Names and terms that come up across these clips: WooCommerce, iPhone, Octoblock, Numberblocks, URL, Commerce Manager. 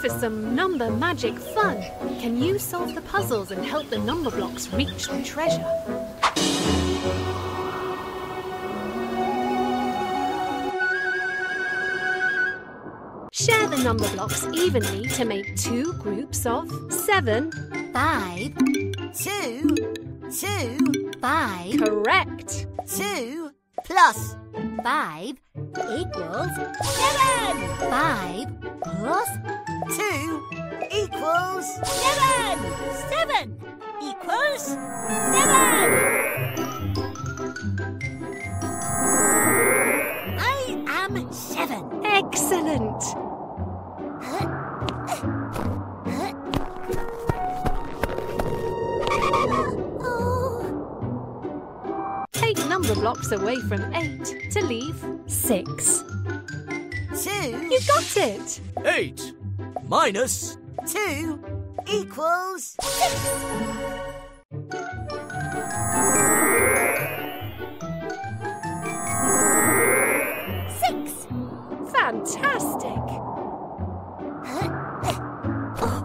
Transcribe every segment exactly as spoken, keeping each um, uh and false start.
for some number magic fun. Can you solve the puzzles and help the number blocks reach the treasure? Share the number blocks evenly to make two groups of seven. Five, two, two, five. Correct. Two plus five equals seven. Five plus two equals seven. Seven equals seven. I am seven. Excellent. Huh? Huh? Oh. Take number blocks away from eight to leave six. Two. You got it. Eight minus two equals six. Six. Fantastic. Huh? Oh.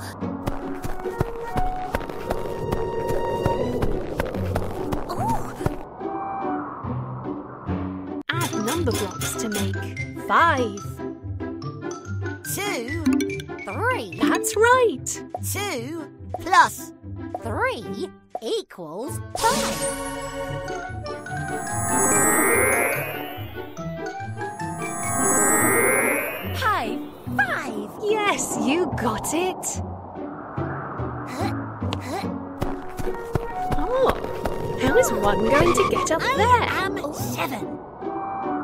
Oh. Add number blocks to make five. Two, three. That's right. Two plus three equals five. High five. Yes, you got it. Huh? Huh? Oh, how is one going to get up I there? I am seven.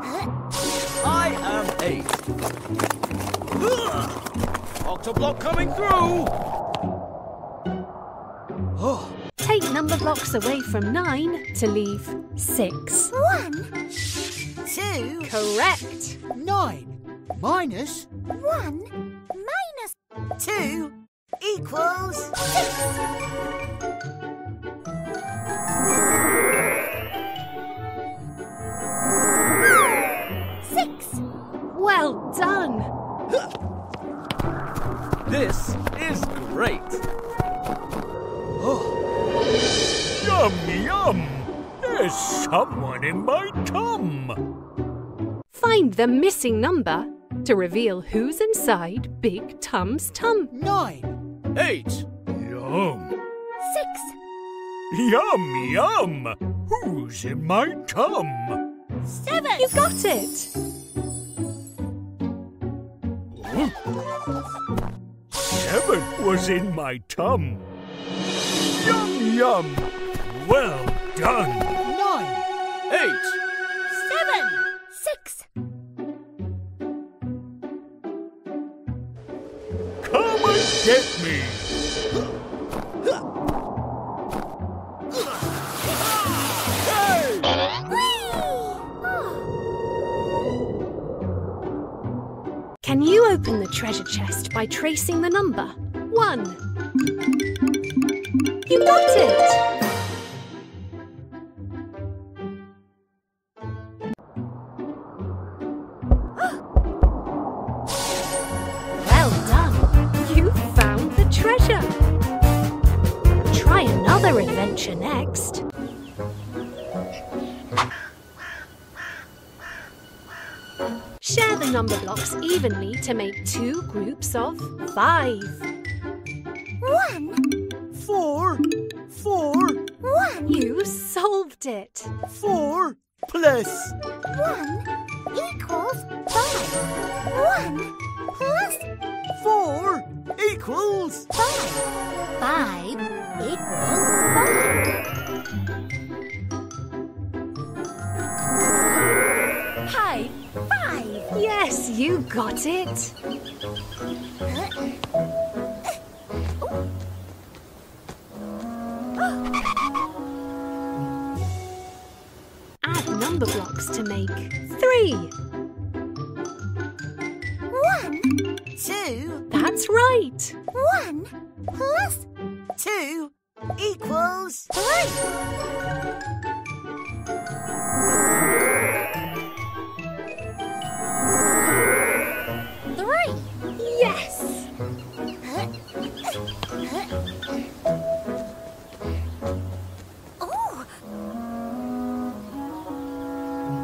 Huh? I am eight. Octoblock coming through! Oh. Take number blocks away from nine to leave six. One, two... Correct! Nine minus... One minus... Two equals... Six! Six! Well done! This is great! Oh. Yum, yum! There's someone in my tum! Find the missing number to reveal who's inside Big Tum's tum. Nine! Eight! Yum! Six! Yum, yum! Who's in my tum? Seven! You got it! Seven was in my tum. Yum, yum. Well done. Nine. Eight. Seven. Six. Come and get me. Can you open the treasure chest by tracing the number? One. You got it! Well done! You found the treasure! Try another adventure next. Share the number blocks evenly to make two groups of five. One. Four. Four. One. You solved it. Four plus one equals five. One plus four equals five. Five equals five. Hi. Five! Yes, you got it! Huh? Uh, oh. Add number blocks to make three. One. Two. That's right! One plus two equals three. Yes!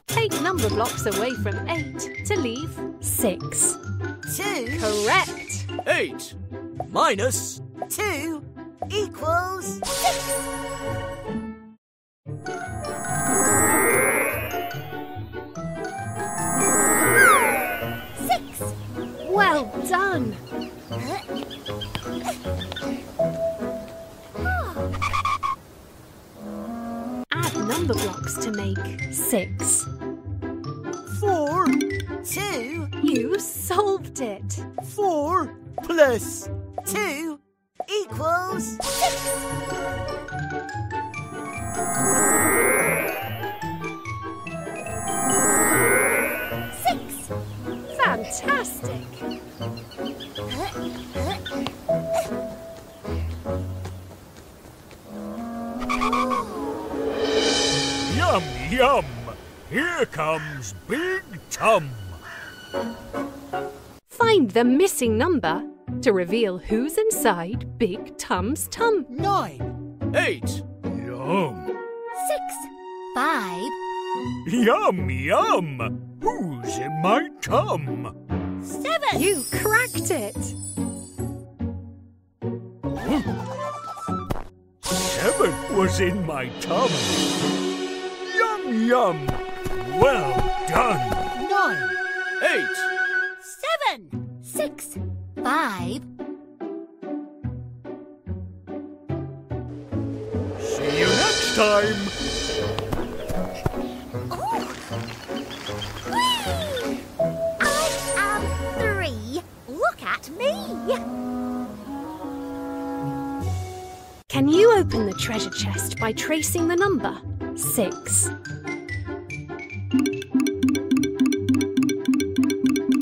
Take number blocks away from eight to leave six. Two. Correct. Eight minus two equals six. Well done! Add number blocks to make six. Four. Two. You solved it! Four plus two equals six! Fantastic! Yum, yum! Here comes Big Tum! Find the missing number to reveal who's inside Big Tum's tum. Nine! Eight! Yum! Six! Five! Yum, yum! Who's in my tum? Seven! You cracked it! Seven was in my tum. Yum, yum! Well done! Nine! Eight! Seven! Six! Five! See you next time! Can you open the treasure chest by tracing the number six?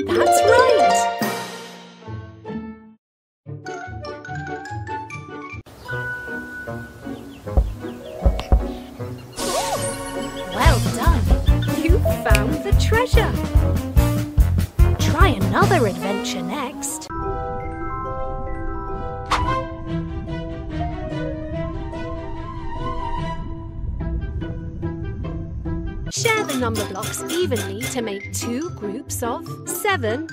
That's right! Well done! You found the treasure! Try another adventure next! Share the number blocks evenly to make two groups of seven,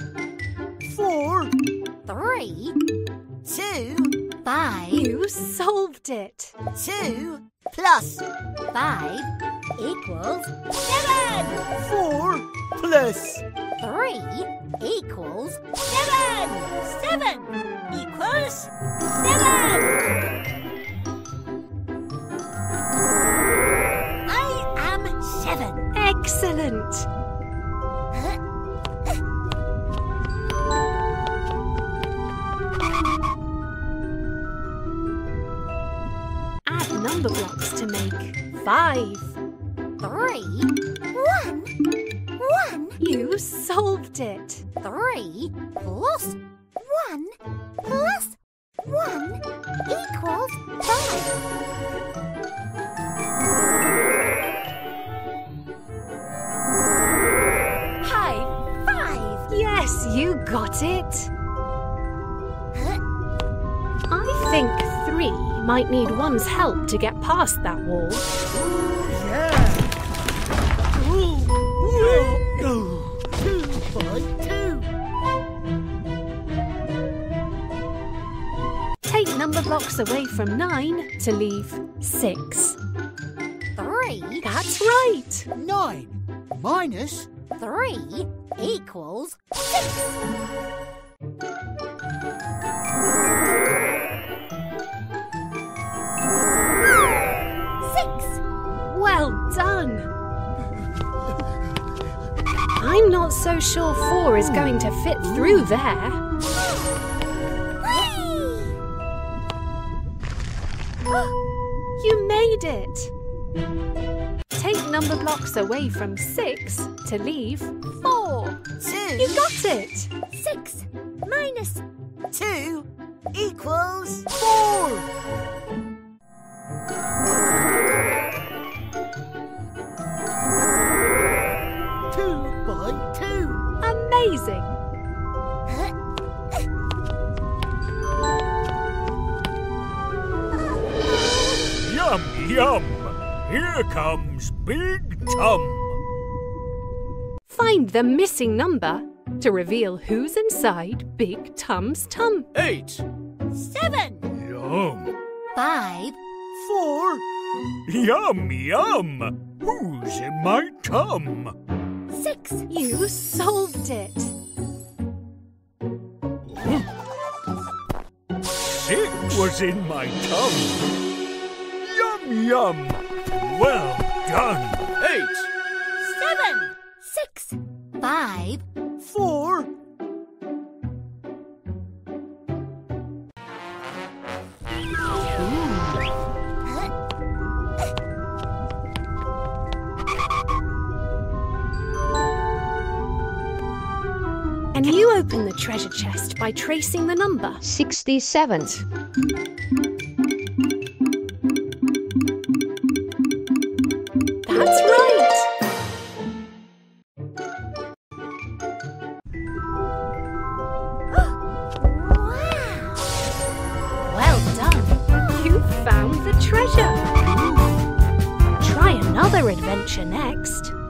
four, three, two, five. You solved it. Two plus five equals seven. Four plus three equals seven. Seven equals seven. Excellent! Add number blocks to make five. Three. One. One. You solved it. Three plus one plus one equals five. Yes, you got it! I think three might need one's help to get past that wall. Ooh, yeah! Ooh, ooh, two by two! Take number blocks away from nine to leave six. Three? That's right! Nine minus three equals six. Six. Well done. I'm not so sure four is going to fit through there. You made it. Take number blocks away from six to leave four. Two. You got it! Six minus two equals four. Two by two. Amazing! Yum, yum! Here comes Big Tum! Find the missing number to reveal who's inside Big Tum's tum. Eight! Seven! Yum! Five! Four! Yum, yum! Who's in my tum? Six! You solved it! It was in my tum. Yum, yum. Well done. Eight. Seven. Six. Five. Four. And you open the treasure chest by tracing the number. sixty-seven. That's right! Wow! Well done! You found the treasure! Try another adventure next.